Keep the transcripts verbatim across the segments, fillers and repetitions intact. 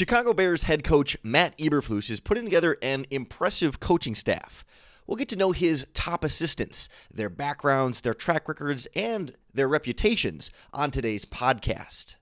Chicago Bears head coach Matt Eberflus is putting together an impressive coaching staff. We'll get to know his top assistants, their backgrounds, their track records, and their reputations on today's podcast.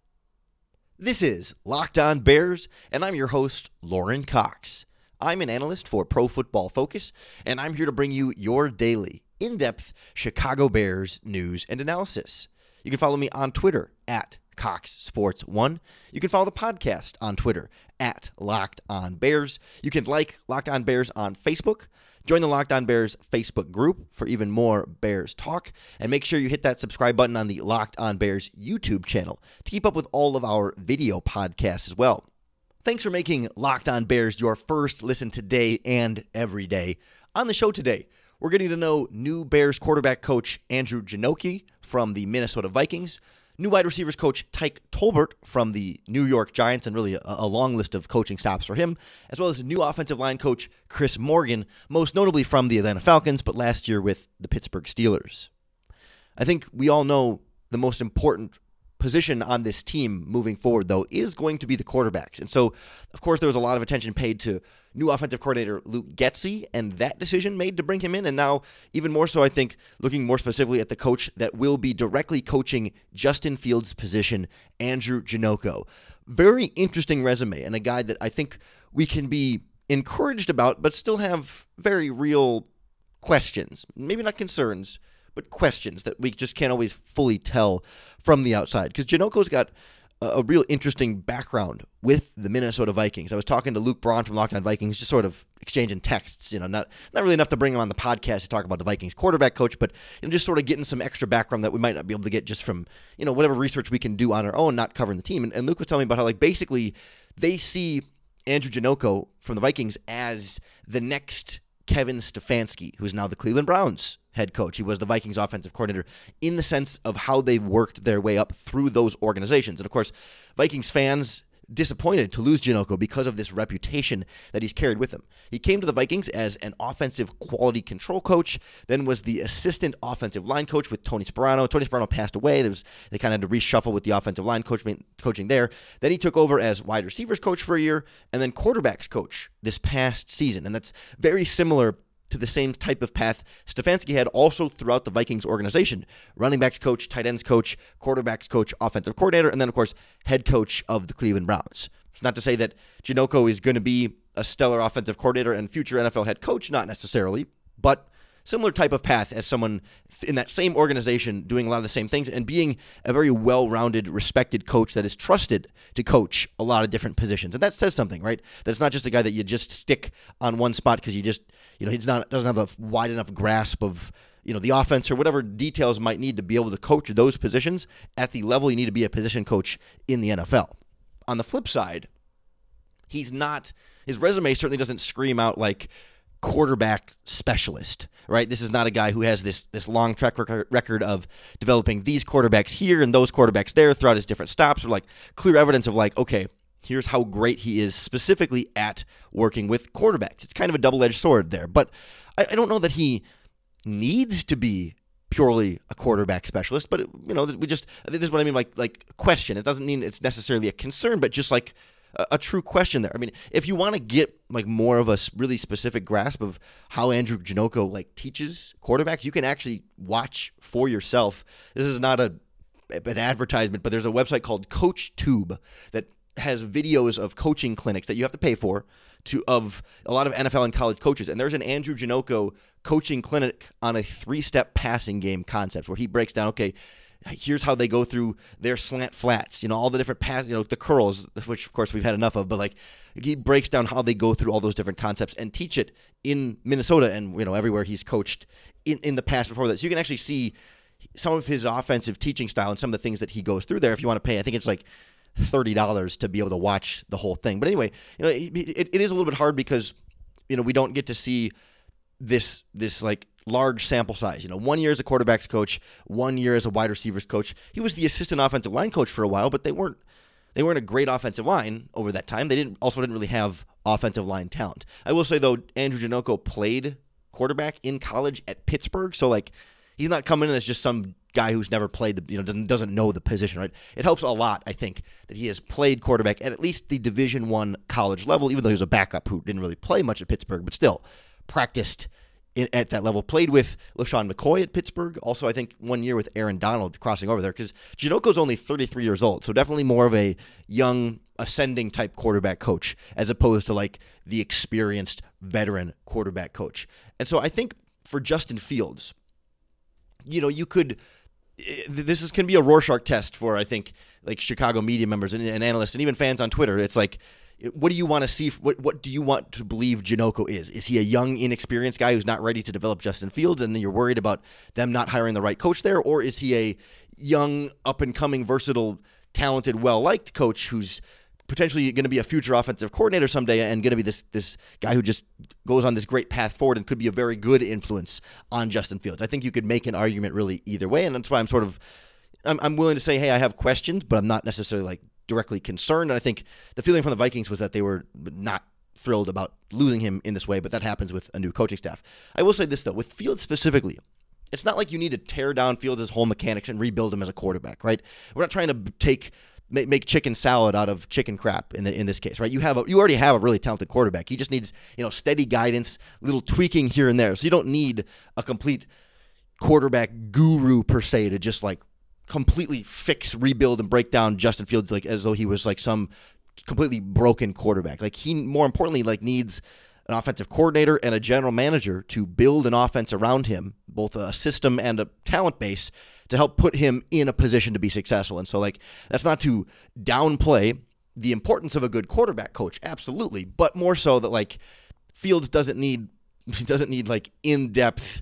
This is Locked On Bears, and I'm your host, Lorin Cox. I'm an analyst for Pro Football Focus, and I'm here to bring you your daily, in-depth Chicago Bears news and analysis. You can follow me on Twitter at Cox Sports one. You can follow the podcast on Twitter at Locked On Bears. You can like Locked On Bears on Facebook. Join the Locked On Bears Facebook group for even more Bears talk. And make sure you hit that subscribe button on the Locked On Bears YouTube channel to keep up with all of our video podcasts as well. Thanks for making Locked On Bears your first listen today and every day. On the show today, we're getting to know new Bears quarterback coach Andrew Janocko from the Minnesota Vikings, new wide receivers coach Tyke Tolbert from the New York Giants, and really a, a long list of coaching stops for him, as well as new offensive line coach Chris Morgan, most notably from the Atlanta Falcons, but last year with the Pittsburgh Steelers. I think we all know the most important position on this team moving forward, though, is going to be the quarterbacks. And so, of course, there was a lot of attention paid to new offensive coordinator Luke Getsy and that decision made to bring him in. And now even more so, I think, looking more specifically at the coach that will be directly coaching Justin Fields' position, Andrew Janocko. Very interesting resume and a guy that I think we can be encouraged about, but still have very real questions, maybe not concerns, but questions that we just can't always fully tell from the outside. Because Janocko's got a real interesting background with the Minnesota Vikings. I was talking to Luke Braun from Lockdown Vikings, just sort of exchanging texts, you know, not, not really enough to bring him on the podcast to talk about the Vikings quarterback coach, but you know, just sort of getting some extra background that we might not be able to get just from, you know, whatever research we can do on our own, not covering the team. And, and Luke was telling me about how, like, basically they see Andrew Janocko from the Vikings as the next Kevin Stefanski, who's now the Cleveland Browns head coach. He was the Vikings offensive coordinator in the sense of how they worked their way up through those organizations. And of course, Vikings fans disappointed to lose Janocko because of this reputation that he's carried with him. He came to the Vikings as an offensive quality control coach, then was the assistant offensive line coach with Tony Sparano. Tony Sparano passed away. There was, they kind of had to reshuffle with the offensive line coach, coaching there. Then he took over as wide receivers coach for a year and then quarterbacks coach this past season. And that's very similar to the same type of path Stefanski had also throughout the Vikings organization. Running backs coach, tight ends coach, quarterbacks coach, offensive coordinator, and then, of course, head coach of the Cleveland Browns. It's not to say that Janocko is going to be a stellar offensive coordinator and future N F L head coach, not necessarily, but similar type of path as someone in that same organization doing a lot of the same things and being a very well-rounded, respected coach that is trusted to coach a lot of different positions. And that says something, right? That it's not just a guy that you just stick on one spot because you just, you know, he's not doesn't have a wide enough grasp of, you know, the offense or whatever details might need to be able to coach those positions at the level you need to be a position coach in the N F L. On the flip side, he's not, his resume certainly doesn't scream out like quarterback specialist, right? This is not a guy who has this this long track record of developing these quarterbacks here and those quarterbacks there throughout his different stops, or like clear evidence of like, okay, here's how great he is specifically at working with quarterbacks. It's kind of a double-edged sword there, but I, I don't know that he needs to be purely a quarterback specialist, but it, you know, we just, this is what I mean, like like question. It doesn't mean it's necessarily a concern, but just like A, a true question there. I mean, if you want to get like more of a really specific grasp of how Andrew Janocko like teaches quarterbacks, you can actually watch for yourself. This is not a an advertisement, but there's a website called CoachTube that has videos of coaching clinics that you have to pay for to of a lot of N F L and college coaches. And there's an Andrew Janocko coaching clinic on a three-step passing game concept where he breaks down, okay, here's how they go through their slant flats, you know, all the different pass, you know, the curls, which of course we've had enough of, but like he breaks down how they go through all those different concepts and teach it in Minnesota and, you know, everywhere he's coached in, in the past before that. So you can actually see some of his offensive teaching style and some of the things that he goes through there. If you want to pay, I think it's like thirty dollars to be able to watch the whole thing. But anyway, you know, it, it is a little bit hard because, you know, we don't get to see this, this like, large sample size. You know, one year as a quarterbacks coach, one year as a wide receivers coach. He was the assistant offensive line coach for a while, but they weren't they weren't a great offensive line over that time. They didn't also didn't really have offensive line talent. I will say though, Andrew Janocko played quarterback in college at Pittsburgh, so like he's not coming in as just some guy who's never played the, you know, doesn't doesn't know the position, right? It helps a lot, I think, that he has played quarterback at at least the Division I college level, even though he was a backup who didn't really play much at Pittsburgh, but still practiced in, at that level. Played with LaShawn McCoy at Pittsburgh. Also, I think one year with Aaron Donald crossing over there, because Janocko's only thirty-three years old, so definitely more of a young ascending type quarterback coach as opposed to like the experienced veteran quarterback coach. And so I think for Justin Fields, you know, you could, this is can be a Rorschach test for, I think, like Chicago media members and, and analysts and even fans on Twitter. It's like, what do you want to see? What what do you want to believe Janocko is? Is he a young, inexperienced guy who's not ready to develop Justin Fields, and then you're worried about them not hiring the right coach there? Or is he a young, up-and-coming, versatile, talented, well-liked coach who's potentially going to be a future offensive coordinator someday and going to be this this guy who just goes on this great path forward and could be a very good influence on Justin Fields? I think you could make an argument really either way, and that's why I'm sort of I'm, I'm willing to say, hey, I have questions, but I'm not necessarily like directly concerned. And I think the feeling from the Vikings was that they were not thrilled about losing him in this way, but that happens with a new coaching staff. I will say this, though, with Fields specifically, it's not like you need to tear down Fields' whole mechanics and rebuild him as a quarterback, right? We're not trying to take... make chicken salad out of chicken crap in the, in this case, right? You have a, you already have a really talented quarterback. He just needs, you know, steady guidance, little tweaking here and there. So you don't need a complete quarterback guru per se to just like completely fix, rebuild, and break down Justin Fields like as though he was like some completely broken quarterback. Like he, more importantly, like needs an offensive coordinator and a general manager to build an offense around him, both a system and a talent base, to help put him in a position to be successful. And so, like, that's not to downplay the importance of a good quarterback coach, absolutely, but more so that, like, Fields doesn't need, he doesn't need, like, in-depth,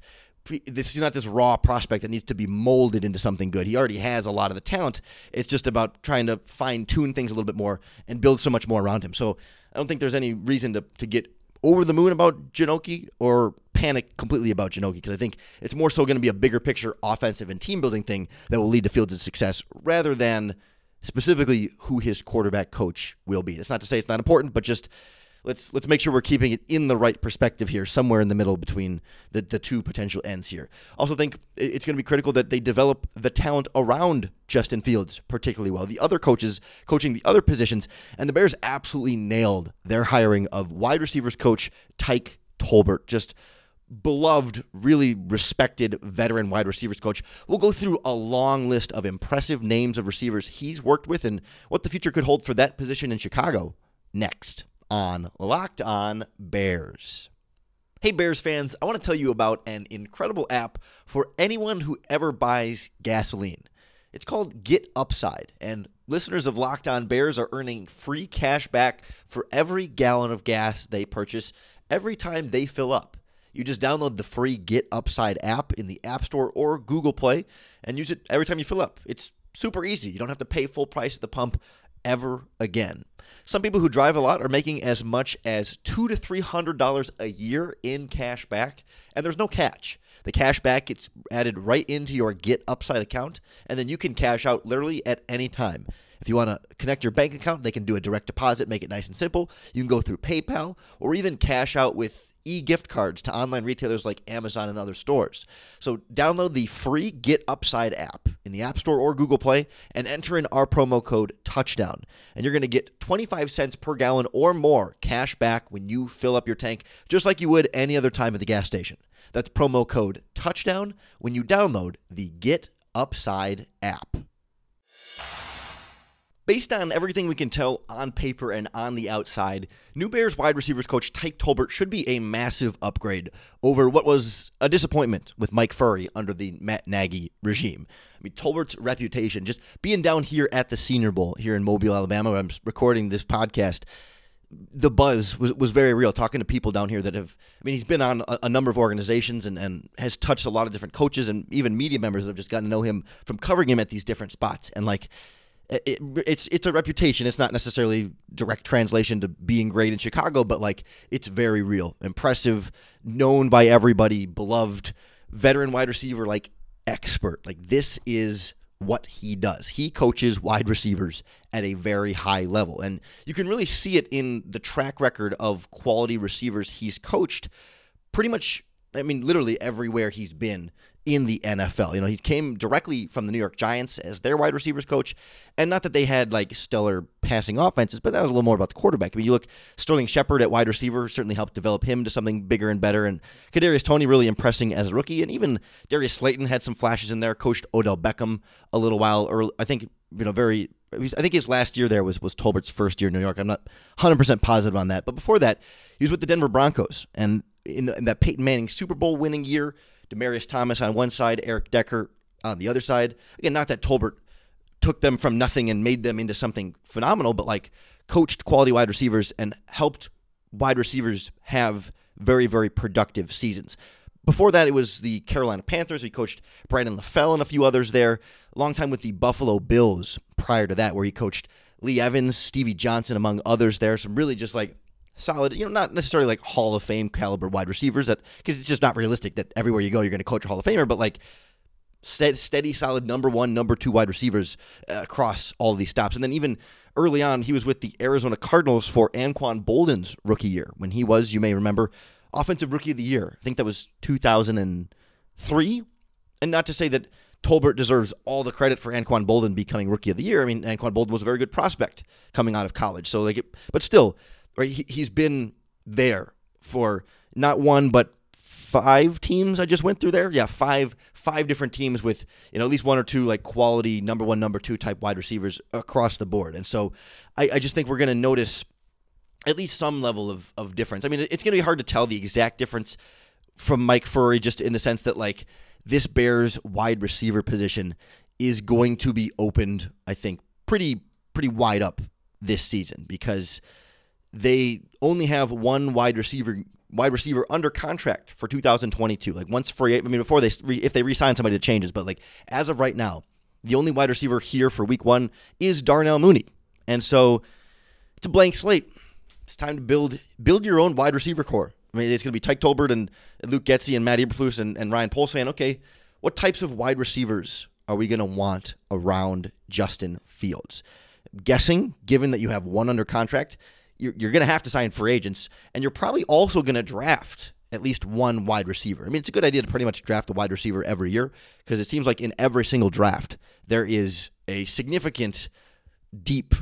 this is not this raw prospect that needs to be molded into something good. He already has a lot of the talent. It's just about trying to fine-tune things a little bit more and build so much more around him. So I don't think there's any reason to, to get over the moon about Janocko or panic completely about Janocko, because I think it's more so going to be a bigger picture offensive and team building thing that will lead to Fields' success rather than specifically who his quarterback coach will be. That's not to say it's not important, but just let's let's make sure we're keeping it in the right perspective here, somewhere in the middle between the, the two potential ends here. Also think it's going to be critical that they develop the talent around Justin Fields particularly well. The other coaches coaching the other positions, and the Bears absolutely nailed their hiring of wide receivers coach Tyke Tolbert, just beloved, really respected veteran wide receivers coach. We'll go through a long list of impressive names of receivers he's worked with and what the future could hold for that position in Chicago next on Locked On Bears. Hey Bears fans, I want to tell you about an incredible app for anyone who ever buys gasoline. It's called GetUpside, and listeners of Locked On Bears are earning free cash back for every gallon of gas they purchase every time they fill up. You just download the free GetUpside app in the App Store or Google Play and use it every time you fill up. It's super easy. You don't have to pay full price at the pump ever again. Some people who drive a lot are making as much as two to three hundred dollars a year in cash back, and there's no catch. The cash back gets added right into your GetUpside account, and then you can cash out literally at any time. If you want to connect your bank account, they can do a direct deposit, make it nice and simple. You can go through PayPal or even cash out with e-gift cards to online retailers like Amazon and other stores. So download the free GetUpside app in the App Store or Google Play and enter in our promo code TOUCHDOWN. And you're going to get twenty-five cents per gallon or more cash back when you fill up your tank, just like you would any other time at the gas station. That's promo code TOUCHDOWN when you download the GetUpside app. Based on everything we can tell on paper and on the outside, new Bears wide receivers coach Tyke Tolbert should be a massive upgrade over what was a disappointment with Mike Furrey under the Matt Nagy regime. I mean, Tolbert's reputation, just being down here at the Senior Bowl here in Mobile, Alabama, where I'm recording this podcast, the buzz was, was very real. Talking to people down here that have, I mean, he's been on a, a number of organizations and, and has touched a lot of different coaches and even media members that have just gotten to know him from covering him at these different spots. And like, It, it's it's a reputation. It's not necessarily direct translation to being great in Chicago, but like it's very real, impressive, known by everybody, beloved, veteran wide receiver, like expert. Like this is what he does. He coaches wide receivers at a very high level, and you can really see it in the track record of quality receivers he's coached. Pretty much I mean, literally everywhere he's been in the N F L. You know, he came directly from the New York Giants as their wide receivers coach, and not that they had, like, stellar passing offenses, but that was a little more about the quarterback. I mean, you look, Sterling Shepard at wide receiver certainly helped develop him to something bigger and better, and Kadarius Toney really impressing as a rookie, and even Darius Slayton had some flashes in there, coached Odell Beckham a little while, or I think, you know, very... I think his last year there was, was Tolbert's first year in New York. I'm not one hundred percent positive on that. But before that, he was with the Denver Broncos. And in, the, in that Peyton Manning Super Bowl winning year, Demarius Thomas on one side, Eric Decker on the other side. Again, not that Tolbert took them from nothing and made them into something phenomenal, but like coached quality wide receivers and helped wide receivers have very, very productive seasons. Before that, it was the Carolina Panthers. He coached Brandon LaFell and a few others there. A long time with the Buffalo Bills prior to that, where he coached Lee Evans, Stevie Johnson, among others there. Some really just like solid, you know, not necessarily like Hall of Fame caliber wide receivers, that because it's just not realistic that everywhere you go, you're going to coach a Hall of Famer, but like steady, solid number one, number two wide receivers across all of these stops. And then even early on, he was with the Arizona Cardinals for Anquan Bolden's rookie year when he was, you may remember, Offensive Rookie of the Year. I think that was two thousand three. And not to say that Tolbert deserves all the credit for Anquan Bolden becoming Rookie of the Year. I mean, Anquan Bolden was a very good prospect coming out of college. So, like, it, but still, right? He, he's been there for not one but five teams. I just went through there. Yeah, five five different teams with, you know, at least one or two like quality number one, number two type wide receivers across the board. And so, I, I just think we're going to notice at least some level of, of difference. I mean, it's going to be hard to tell the exact difference from Mike Furrey, just in the sense that, like, this Bears wide receiver position is going to be opened, I think, pretty pretty wide up this season, because they only have one wide receiver wide receiver under contract for two thousand twenty-two. Like, once free, I mean, before they re, if they re-sign somebody, it changes. But, like, as of right now, the only wide receiver here for week one is Darnell Mooney. And so it's a blank slate. It's time to build build your own wide receiver core. I mean, it's going to be Tyke Tolbert and Luke Getsy and Matt Eberflus and, and Ryan Poles saying, okay, what types of wide receivers are we going to want around Justin Fields? I'm guessing, given that you have one under contract, you're, you're going to have to sign free agents, and you're probably also going to draft at least one wide receiver. I mean, it's a good idea to pretty much draft a wide receiver every year, because it seems like in every single draft, there is a significant deep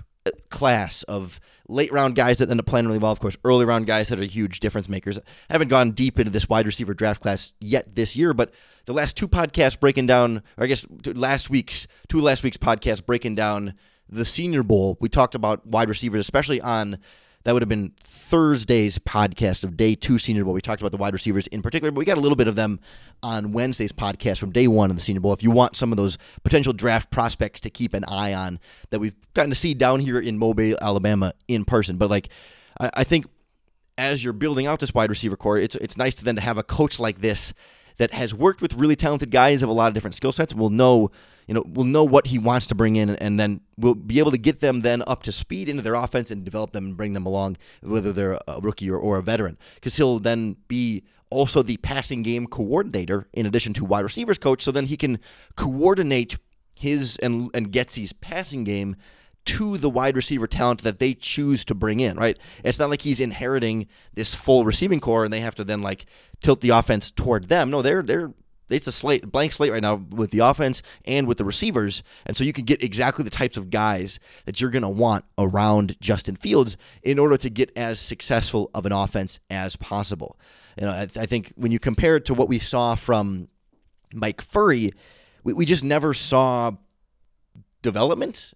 class of late round guys that end up playing really well, of course, early round guys that are huge difference makers. I haven't gone deep into this wide receiver draft class yet this year, but the last two podcasts breaking down, or I guess last week's, two last week's podcasts breaking down the Senior Bowl, we talked about wide receivers, especially on, that would have been Thursday's podcast of day two Senior Bowl. We talked about the wide receivers in particular, but we got a little bit of them on Wednesday's podcast from day one of the Senior Bowl. If you want some of those potential draft prospects to keep an eye on that we've gotten to see down here in Mobile, Alabama in person. But like, I, I think as you're building out this wide receiver core, it's, it's nice to then to have a coach like this that has worked with really talented guys of a lot of different skill sets, and will know, you know, will know what he wants to bring in, and, and then will be able to get them then up to speed into their offense and develop them and bring them along, whether they're a rookie or, or a veteran, because he'll then be also the passing game coordinator in addition to wide receivers coach. So then he can coordinate his and, and Getsy's passing game to the wide receiver talent that they choose to bring in, right? It's not like he's inheriting this full receiving core and they have to then like tilt the offense toward them. No, they're they're it's a slate, blank slate right now with the offense and with the receivers. And so you can get exactly the types of guys that you're going to want around Justin Fields in order to get as successful of an offense as possible. You know, I, th I think when you compare it to what we saw from Mike Furrey, we, we just never saw development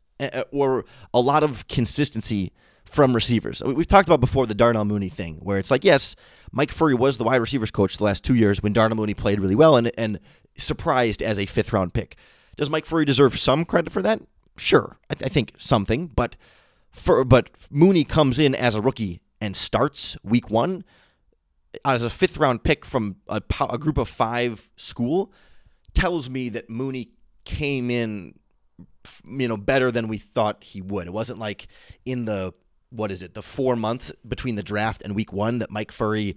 or a lot of consistency from receivers. We've talked about before the Darnell Mooney thing, where it's like, yes, Mike Furrey was the wide receivers coach the last two years when Darnell Mooney played really well and, and surprised as a fifth-round pick. Does Mike Furrey deserve some credit for that? Sure, I, th I think something, but, for, but Mooney comes in as a rookie and starts week one as a fifth-round pick from a, a group of five school, tells me that Mooney came in, you know, better than we thought he would. It wasn't like in the... what is it, the four months between the draft and week one that Mike Furrey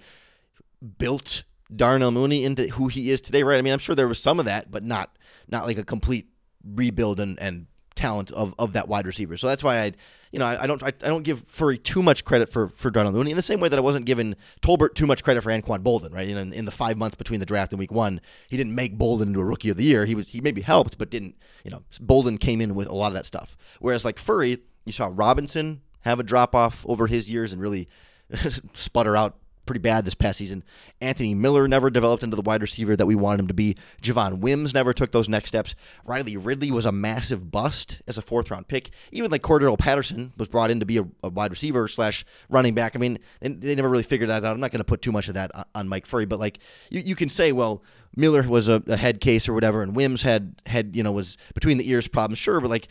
built Darnell Mooney into who he is today, right? I mean, I'm sure there was some of that, but not not like a complete rebuild and, and talent of of that wide receiver. So that's why I, you know, I, I don't I, I don't give Furrey too much credit for for Darnell Mooney in the same way that I wasn't giving Tolbert too much credit for Anquan Bolden, right? In in the five months between the draft and week one, he didn't make Bolden into a rookie of the year. He was he maybe helped, but didn't. You know, Bolden came in with a lot of that stuff. Whereas like Furrey, you saw Robinson have a drop off over his years and really sputter out pretty bad this past season. Anthony Miller never developed into the wide receiver that we wanted him to be. Javon Wims never took those next steps. Riley Ridley was a massive bust as a fourth-round pick. Even like Cordero Patterson was brought in to be a, a wide receiver slash running back. I mean, they, they never really figured that out. I'm not going to put too much of that on, on Mike Furrey, but like you, you can say, well, Miller was a, a head case or whatever, and Wims had had you know was between the ears problems. Sure, but like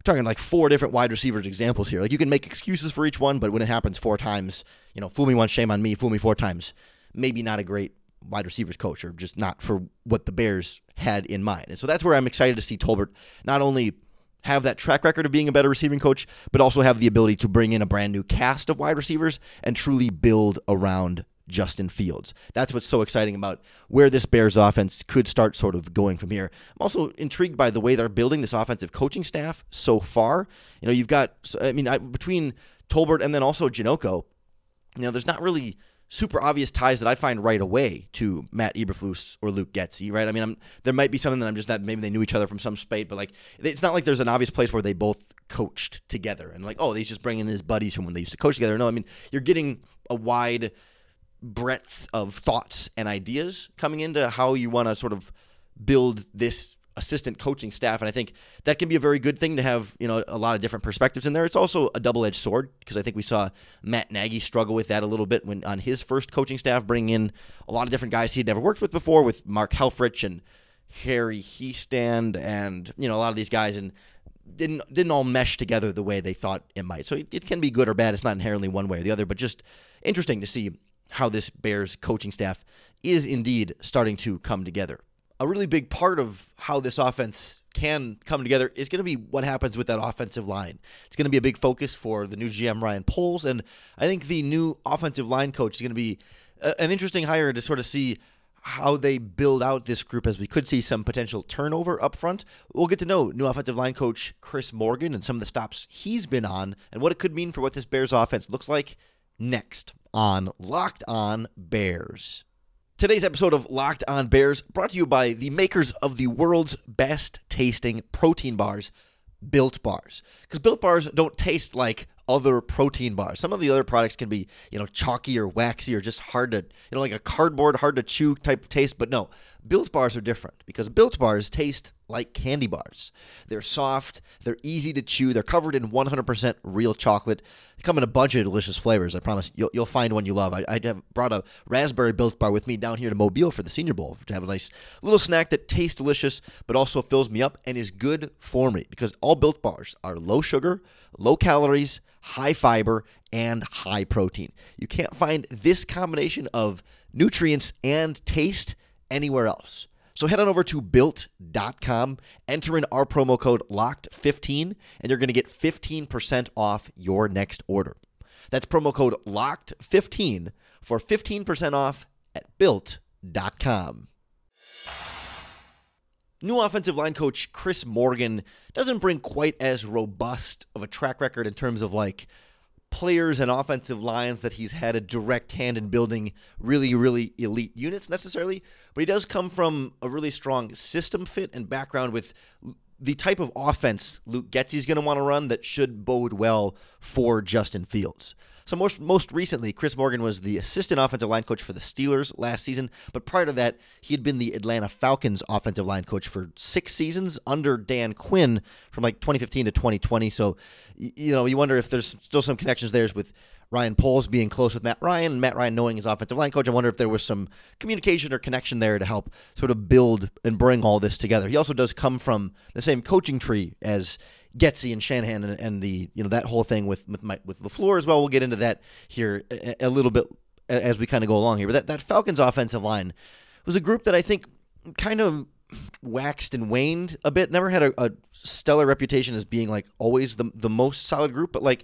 we're talking like four different wide receivers examples here. Like you can make excuses for each one, but when it happens four times, you know, fool me once, shame on me. Fool me four times. Maybe not a great wide receivers coach, or just not for what the Bears had in mind. And so that's where I'm excited to see Tolbert not only have that track record of being a better receiving coach, but also have the ability to bring in a brand new cast of wide receivers and truly build around Justin Fields. That's what's so exciting about where this Bears offense could start sort of going from here. I'm also intrigued by the way they're building this offensive coaching staff so far. You know, you've got, I mean, I, between Tolbert and then also Janocko, you know, there's not really super obvious ties that I find right away to Matt Eberflus or Luke Getsy, right? I mean, I'm, there might be something that I'm just not, maybe they knew each other from some spate, but like, it's not like there's an obvious place where they both coached together and like, oh, he's just bringing in his buddies from when they used to coach together. No, I mean, you're getting a wide breadth of thoughts and ideas coming into how you want to sort of build this assistant coaching staff, and I think that can be a very good thing to have, you know, a lot of different perspectives in there. It's also a double-edged sword because I think we saw Matt Nagy struggle with that a little bit when on his first coaching staff, bringing in a lot of different guys he had never worked with before, with Mark Helfrich and Harry Heestand and, you know, a lot of these guys, and didn't didn't all mesh together the way they thought it might. So it, it can be good or bad. It's not inherently one way or the other, but just interesting to see how this Bears coaching staff is indeed starting to come together. A really big part of how this offense can come together is going to be what happens with that offensive line. It's going to be a big focus for the new G M, Ryan Poles, and I think the new offensive line coach is going to be a, an interesting hire to sort of see how they build out this group, as we could see some potential turnover up front. We'll get to know new offensive line coach Chris Morgan and some of the stops he's been on and what it could mean for what this Bears offense looks like next on Locked On Bears. Today's episode of Locked On Bears brought to you by the makers of the world's best tasting protein bars, Built Bars. Because Built Bars don't taste like other protein bars. Some of the other products can be, you know, chalky or waxy or just hard to, you know, like a cardboard, hard to chew type of taste. But no, Built Bars are different because Built Bars taste like candy bars. They're soft, they're easy to chew, they're covered in one hundred percent real chocolate. They come in a bunch of delicious flavors, I promise. You'll, you'll find one you love. I, I have brought a raspberry Built Bar with me down here to Mobile for the Senior Bowl to have a nice little snack that tastes delicious, but also fills me up and is good for me because all Built Bars are low sugar, low calories, high fiber, and high protein. You can't find this combination of nutrients and taste anywhere else. So head on over to built dot com, enter in our promo code locked fifteen, and you're going to get fifteen percent off your next order. That's promo code locked fifteen for fifteen percent off at built dot com. New offensive line coach Chris Morgan doesn't bring quite as robust of a track record in terms of like players and offensive lines that he's had a direct hand in building really, really elite units necessarily, but he does come from a really strong system fit and background with the type of offense Luke Getsy is going to want to run that should bode well for Justin Fields. So most, most recently, Chris Morgan was the assistant offensive line coach for the Steelers last season, but prior to that, he had been the Atlanta Falcons offensive line coach for six seasons under Dan Quinn from like twenty fifteen to twenty twenty. So, you know, you wonder if there's still some connections there with Ryan Poles being close with Matt Ryan, and Matt Ryan knowing his offensive line coach. I wonder if there was some communication or connection there to help sort of build and bring all this together. He also does come from the same coaching tree as Getsy and Shanahan and, and the, you know, that whole thing with with, my, with LaFleur as well. We'll get into that here a, a little bit as we kind of go along here. But that, that Falcons offensive line was a group that I think kind of waxed and waned a bit. Never had a, a stellar reputation as being like always the the most solid group, but like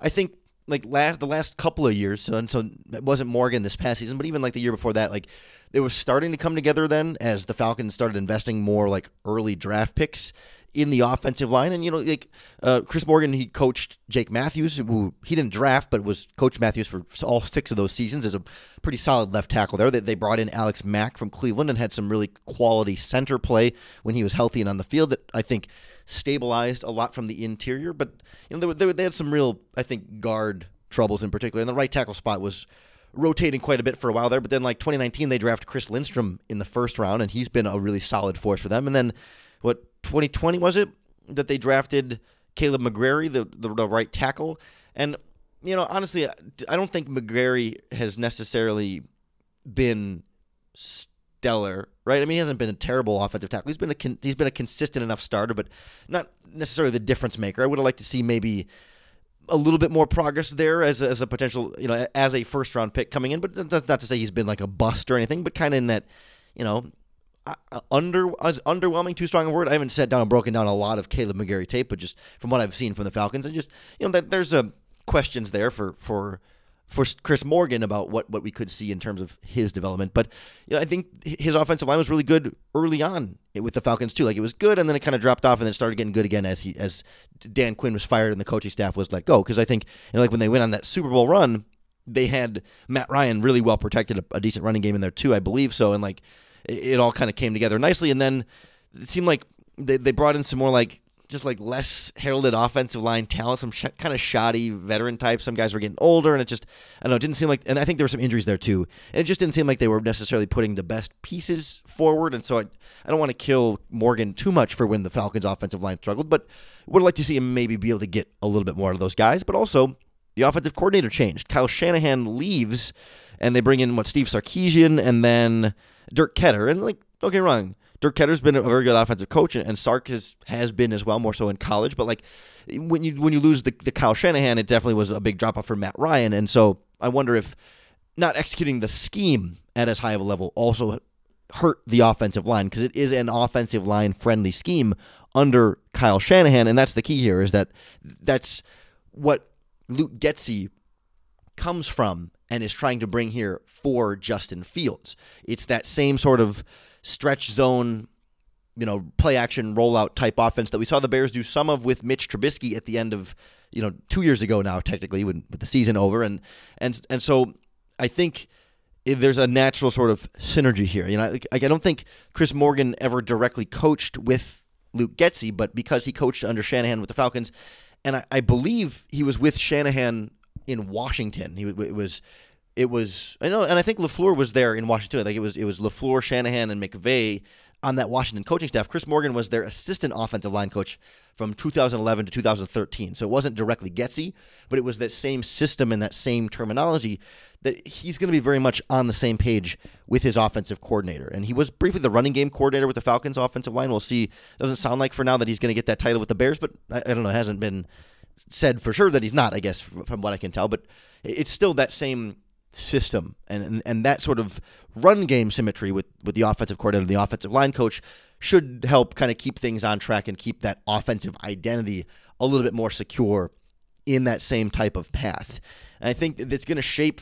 I think like last the last couple of years, and so it wasn't Morgan this past season, but even like the year before that, like it was starting to come together then as the Falcons started investing more like early draft picks in the offensive line. And, you know, like uh, Chris Morgan, he coached Jake Matthews, who he didn't draft, but was coached Matthews for all six of those seasons, is a pretty solid left tackle there. They, they brought in Alex Mack from Cleveland and had some really quality center play when he was healthy and on the field that I think stabilized a lot from the interior. But, you know, they, were, they, were, they had some real, I think, guard troubles in particular. And the right tackle spot was rotating quite a bit for a while there. But then, like, twenty nineteen, they draft Chris Lindstrom in the first round, and he's been a really solid force for them. And then, what, twenty twenty was it that they drafted Caleb McGary, the, the the right tackle? And, you know, honestly, I don't think McGary has necessarily been stellar, right? I mean, he hasn't been a terrible offensive tackle. He's been a con he's been a consistent enough starter, but not necessarily the difference maker. I would have liked to see maybe a little bit more progress there as a, as a potential, you know, as a first round pick coming in. But that's not to say he's been like a bust or anything, but kind of in that, you know, Uh, under uh, underwhelming, too strong a word. I haven't sat down and broken down a lot of Caleb McGary tape, but just from what I've seen from the Falcons, and just, you know, that there's uh, questions there for for for Chris Morgan about what what we could see in terms of his development. But, you know, I think his offensive line was really good early on with the Falcons too. Like, it was good, and then it kind of dropped off, and then it started getting good again as he as Dan Quinn was fired and the coaching staff was let go. Because I think, you know, like when they went on that Super Bowl run, they had Matt Ryan really well protected, a, a decent running game in there too, I believe so, and like, it all kind of came together nicely. And then it seemed like they, they brought in some more, like, just like less heralded offensive line talent, some sh kind of shoddy veteran types. Some guys were getting older, and it just, I don't know, it didn't seem like, and I think there were some injuries there too, and it just didn't seem like they were necessarily putting the best pieces forward. And so I, I don't want to kill Morgan too much for when the Falcons offensive line struggled, but would like to see him maybe be able to get a little bit more out of those guys. But also, the offensive coordinator changed. Kyle Shanahan leaves, and they bring in, what, Steve Sarkisian, and then Dirk Ketter. And, like, don't get me wrong, Dirk Ketter's been a very good offensive coach, and, and Sark has, has been as well, more so in college. But, like, when you when you lose the, the Kyle Shanahan, it definitely was a big drop-off for Matt Ryan. And so I wonder if not executing the scheme at as high of a level also hurt the offensive line, because it is an offensive line-friendly scheme under Kyle Shanahan. And that's the key here, is that that's what Luke Getsy comes from and is trying to bring here for Justin Fields. It's that same sort of stretch zone, you know, play action rollout type offense that we saw the Bears do some of with Mitch Trubisky at the end of, you know, two years ago now, technically, when with the season over. And and and so I think there's a natural sort of synergy here. You know, like, I don't think Chris Morgan ever directly coached with Luke Getsy, but because he coached under Shanahan with the Falcons, and I, I believe he was with Shanahan in Washington. He it was, it was. I know, and I think LaFleur was there in Washington. Like, it was, it was LaFleur, Shanahan, and McVay on that Washington coaching staff. Chris Morgan was their assistant offensive line coach from two thousand eleven to two thousand thirteen. So it wasn't directly Getsy, but it was that same system and that same terminology that he's going to be very much on the same page with his offensive coordinator. And he was briefly the running game coordinator with the Falcons offensive line. We'll see. Doesn't sound like for now that he's going to get that title with the Bears, but I, I don't know. It hasn't been said for sure that he's not, I guess, from what I can tell. But it's still that same system and, and and that sort of run game symmetry with with the offensive coordinator and the offensive line coach should help kind of keep things on track and keep that offensive identity a little bit more secure in that same type of path. And I think that's going to shape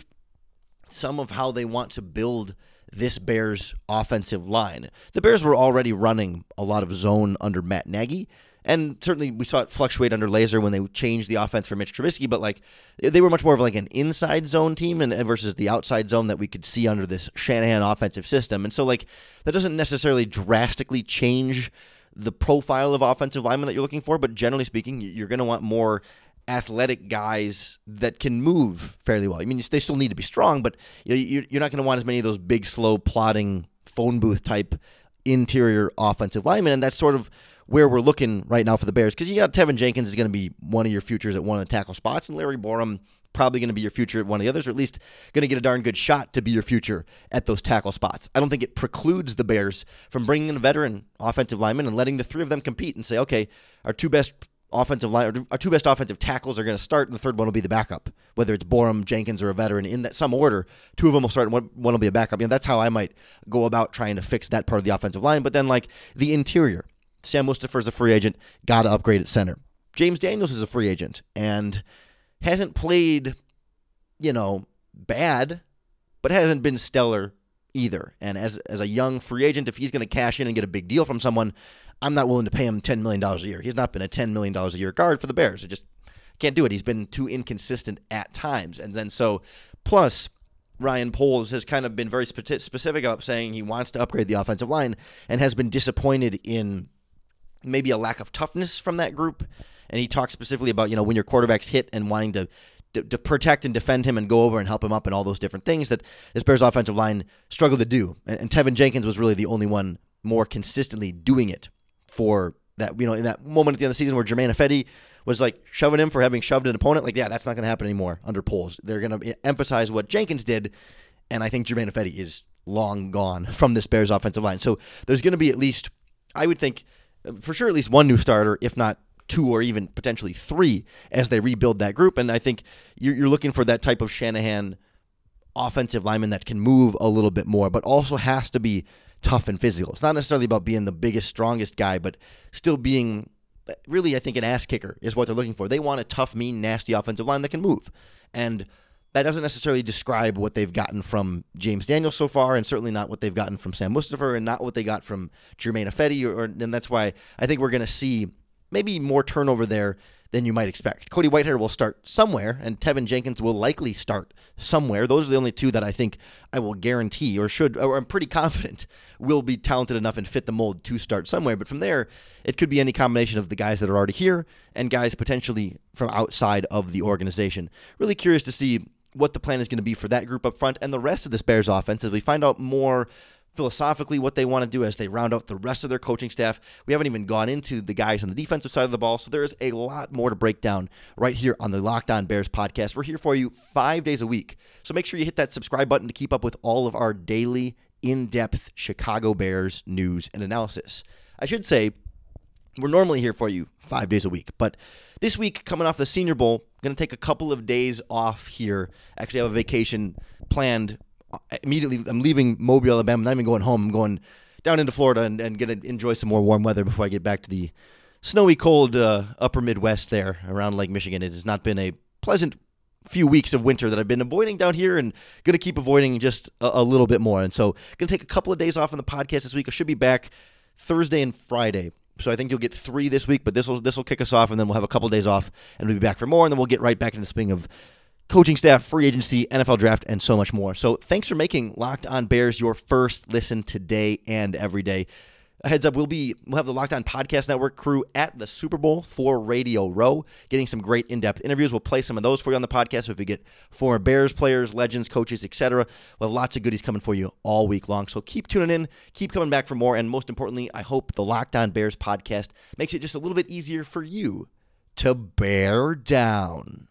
some of how they want to build this Bears offensive line. The Bears were already running a lot of zone under Matt Nagy, and certainly we saw it fluctuate under Lazor when they changed the offense for Mitch Trubisky, but like they were much more of like an inside zone team and versus the outside zone that we could see under this Shanahan offensive system. And so like that doesn't necessarily drastically change the profile of offensive linemen that you're looking for, but generally speaking, you're going to want more athletic guys that can move fairly well. I mean, they still need to be strong, but you're not going to want as many of those big, slow, plodding, phone booth type interior offensive linemen, and that's sort of where we're looking right now for the Bears, because you got Tevin Jenkins is going to be one of your futures at one of the tackle spots, and Larry Borum probably going to be your future at one of the others, or at least going to get a darn good shot to be your future at those tackle spots. I don't think it precludes the Bears from bringing in a veteran offensive lineman and letting the three of them compete and say, okay, our two best offensive line, or our two best offensive tackles are going to start, and the third one will be the backup, whether it's Borum, Jenkins, or a veteran. In that some order, two of them will start, and one, one will be a backup. You know, that's how I might go about trying to fix that part of the offensive line. But then like the interior, Sam Mustipher is a free agent, got to upgrade at center. James Daniels is a free agent and hasn't played, you know, bad, but hasn't been stellar either. And as as a young free agent, if he's going to cash in and get a big deal from someone, I'm not willing to pay him ten million dollars a year. He's not been a ten million dollars a year guard for the Bears. It just can't do it. He's been too inconsistent at times. And then so, plus, Ryan Poles has kind of been very spe specific about saying he wants to upgrade the offensive line and has been disappointed in maybe a lack of toughness from that group. And he talks specifically about, you know, when your quarterback's hit and wanting to To, to protect and defend him and go over and help him up and all those different things that this Bears offensive line struggled to do. And, and Tevin Jenkins was really the only one more consistently doing it for that, you know, in that moment at the end of the season where Jermaine Fetty was like shoving him for having shoved an opponent. Like, yeah, that's not going to happen anymore under Poles. They're going to emphasize what Jenkins did, and I think Jermaine Fetty is long gone from this Bears offensive line. So there's going to be at least, I would think, for sure at least one new starter, if not two or even potentially three as they rebuild that group. And I think you're, you're looking for that type of Shanahan offensive lineman that can move a little bit more, but also has to be tough and physical. It's not necessarily about being the biggest, strongest guy, but still being really, I think, an ass kicker is what they're looking for. They want a tough, mean, nasty offensive line that can move. And that doesn't necessarily describe what they've gotten from James Daniels so far, and certainly not what they've gotten from Sam Mustipher, and not what they got from Jermaine Fetty. Or, and that's why I think we're going to see maybe more turnover there than you might expect. Cody Whitehair will start somewhere, and Tevin Jenkins will likely start somewhere. Those are the only two that I think I will guarantee, or should, or I'm pretty confident, will be talented enough and fit the mold to start somewhere. But from there, it could be any combination of the guys that are already here and guys potentially from outside of the organization. Really curious to see what the plan is going to be for that group up front and the rest of this Bears offense as we find out more philosophically what they want to do as they round out the rest of their coaching staff. We haven't even gone into the guys on the defensive side of the ball, so there is a lot more to break down right here on the Lockdown Bears podcast. We're here for you five days a week, so make sure you hit that subscribe button to keep up with all of our daily, in-depth Chicago Bears news and analysis. I should say, we're normally here for you five days a week, but this week, coming off the Senior Bowl, going to take a couple of days off here. Actually, I have a vacation planned immediately. I'm leaving Mobile, Alabama. I'm not even going home. I'm going down into Florida and, and going to enjoy some more warm weather before I get back to the snowy, cold uh, upper Midwest there around Lake Michigan. It has not been a pleasant few weeks of winter that I've been avoiding down here, and going to keep avoiding just a, a little bit more. And so going to take a couple of days off on the podcast this week. I should be back Thursday and Friday. So I think you'll get three this week, but this will this will kick us off, and then we'll have a couple of days off, and we'll be back for more, and then we'll get right back into the swing of coaching staff, free agency, N F L draft, and so much more. So thanks for making Locked On Bears your first listen today and every day. A heads up, we'll be we'll have the Locked On Podcast Network crew at the Super Bowl for Radio Row, getting some great in-depth interviews. We'll play some of those for you on the podcast. So if we get former Bears players, legends, coaches, et cetera, we'll have lots of goodies coming for you all week long. So keep tuning in, keep coming back for more, and most importantly, I hope the Locked On Bears podcast makes it just a little bit easier for you to bear down.